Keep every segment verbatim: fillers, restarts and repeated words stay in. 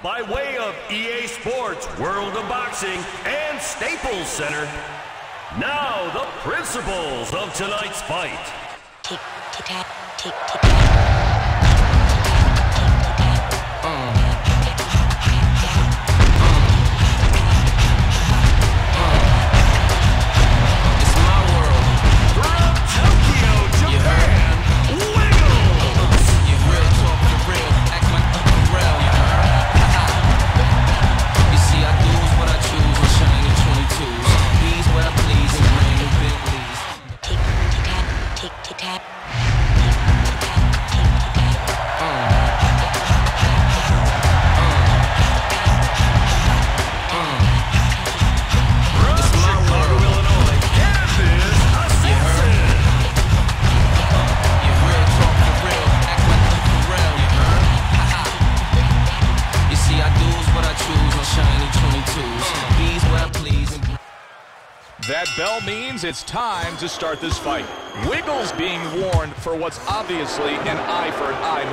By way of E A Sports, World of Boxing, and Staples Center, now the principals of tonight's fight. Tick, tick, tick, tick, tick, tick. That bell means it's time to start this fight. Wiggles being warned for what's obviously an eye-for-an-eye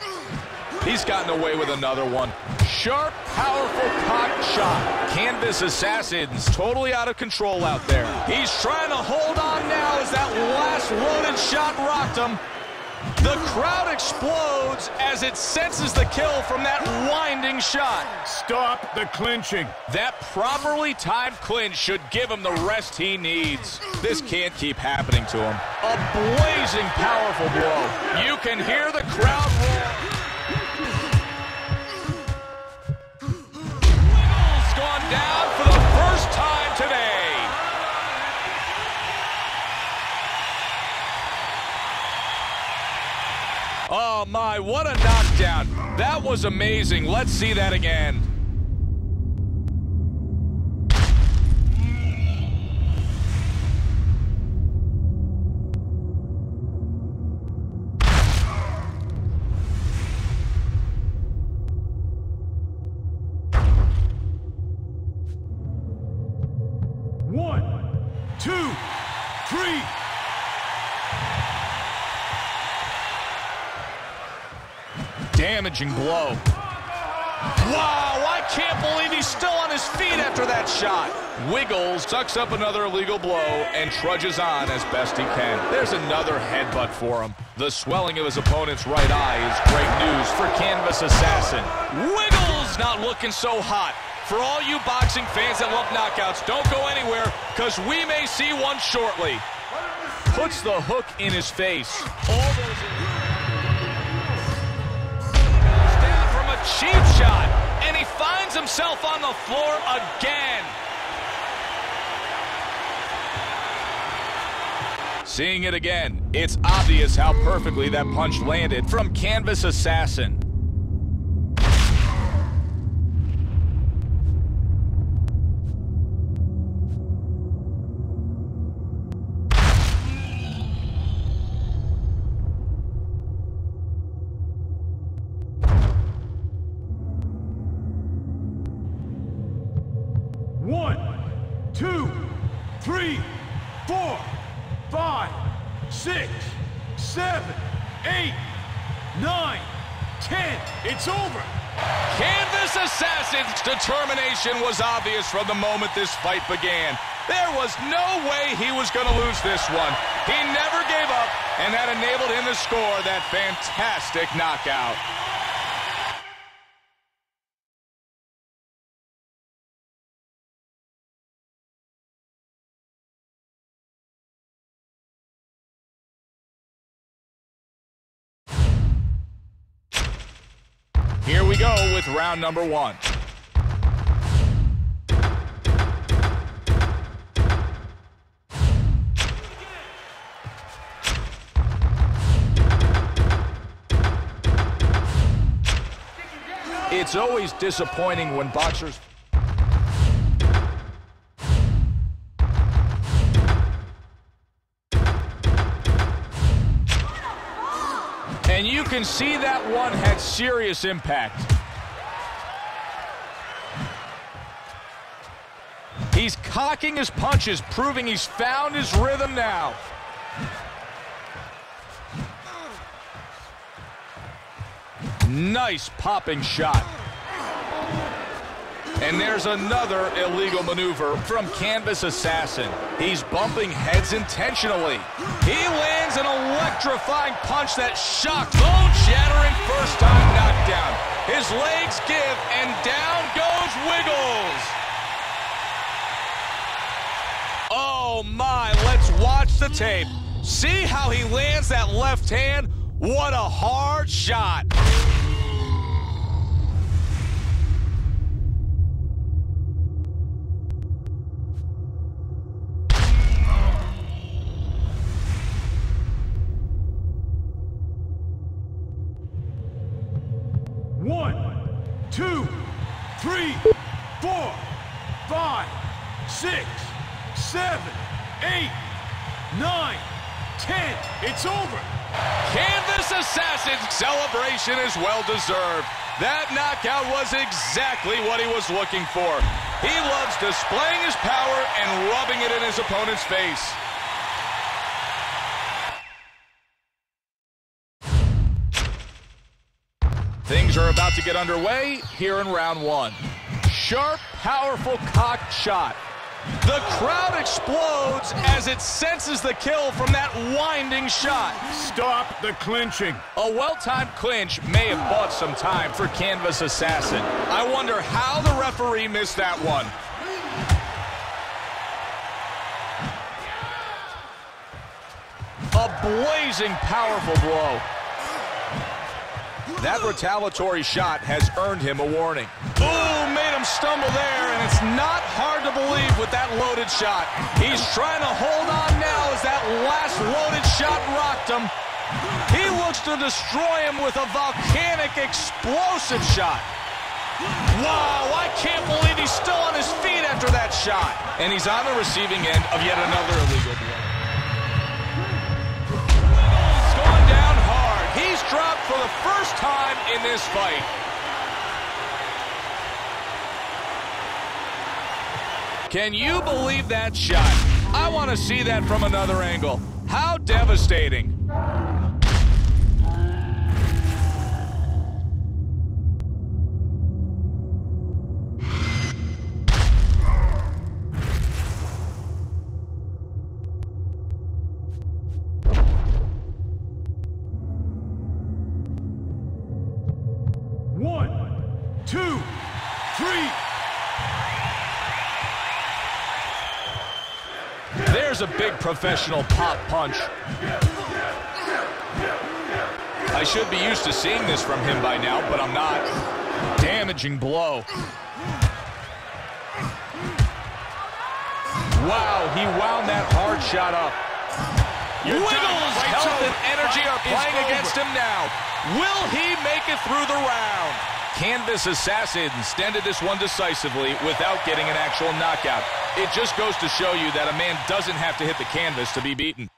maneuver. He's gotten away with another one. Sharp, powerful pot shot. Canvas Assassin's totally out of control out there. He's trying to hold on now as that last loaded shot rocked him. The crowd explodes as it senses the kill from that winding shot. Stop the clinching. That properly timed clinch should give him the rest he needs. This can't keep happening to him. A blazing, powerful blow. You can hear the crowd roar. Wiggles gone down for the first time today. Oh, my, what a knockdown. That was amazing. Let's see that again. One, two, three. Damaging blow. Wow, I can't believe he's still on his feet after that shot. Wiggles sucks up another illegal blow and trudges on as best he can. There's another headbutt for him. The swelling of his opponent's right eye is great news for Canvas Assassin. Wiggles not looking so hot. For all you boxing fans that love knockouts, don't go anywhere because we may see one shortly. Puts the hook in his face. All those... cheap shot, and he finds himself on the floor again. Seeing it again, it's obvious how perfectly that punch landed from Canvas Assassin. Two, three, four, five, six, seven, eight, nine, ten. It's over. Canvas Assassin's determination was obvious from the moment this fight began. There was no way he was going to lose this one. He never gave up, and that enabled him to score that fantastic knockout. Here we go with round number one. It's always disappointing when boxers... And you can see that one had serious impact. He's cocking his punches, proving he's found his rhythm now. Nice popping shot. And there's another illegal maneuver from Canvas Assassin. He's bumping heads intentionally. He lands an electrifying punch that shocked, bone-shattering first-time knockdown. His legs give, and down goes Wiggles. Oh, my. Let's watch the tape. See how he lands that left hand? What a hard shot. One, two, three, four, five, six, seven, eight, nine, ten. It's over. Canvas Assassin's celebration is well-deserved. That knockout was exactly what he was looking for. He loves displaying his power and rubbing it in his opponent's face. Things are about to get underway here in round one. Sharp, powerful cocked shot. The crowd explodes as it senses the kill from that winding shot. Stop the clinching. A well-timed clinch may have bought some time for Canvas Assassin. I wonder how the referee missed that one. A blazing, powerful blow. That retaliatory shot has earned him a warning. Boom! Made him stumble there, and it's not hard to believe with that loaded shot. He's trying to hold on now as that last loaded shot rocked him. He looks to destroy him with a volcanic, explosive shot. Wow, I can't believe he's still on his feet after that shot. And he's on the receiving end of yet another illegal blow. Dropped for the first time in this fight. Can you believe that shot? I want to see that from another angle. How devastating. Two, three. There's a big professional pop punch. I should be used to seeing this from him by now, but I'm not. Damaging blow. Wow, he wound that hard shot up. Wiggles' health and energy are playing against him now. Will he make it through the round? Canvas Assassin ended this one decisively without getting an actual knockout. It just goes to show you that a man doesn't have to hit the canvas to be beaten.